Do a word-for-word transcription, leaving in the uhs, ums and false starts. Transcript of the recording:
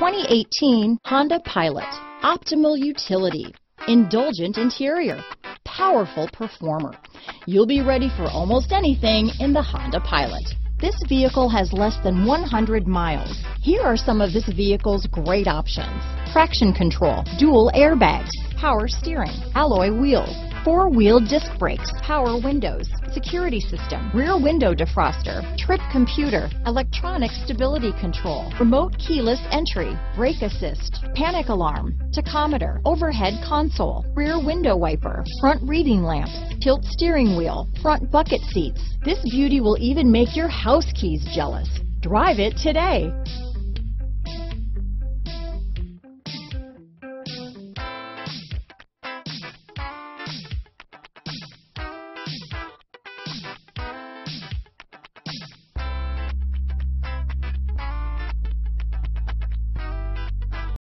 twenty eighteen Honda Pilot. Optimal utility, indulgent interior, powerful performer. You'll be ready for almost anything in the Honda Pilot. This vehicle has less than one hundred miles. Here are some of this vehicle's great options: traction control, dual airbags, power steering, alloy wheels, four-wheel disc brakes, power windows, security system, rear window defroster, trip computer, electronic stability control, remote keyless entry, brake assist, panic alarm, tachometer, overhead console, rear window wiper, front reading lamps, tilt steering wheel, front bucket seats. This beauty will even make your house keys jealous. Drive it today.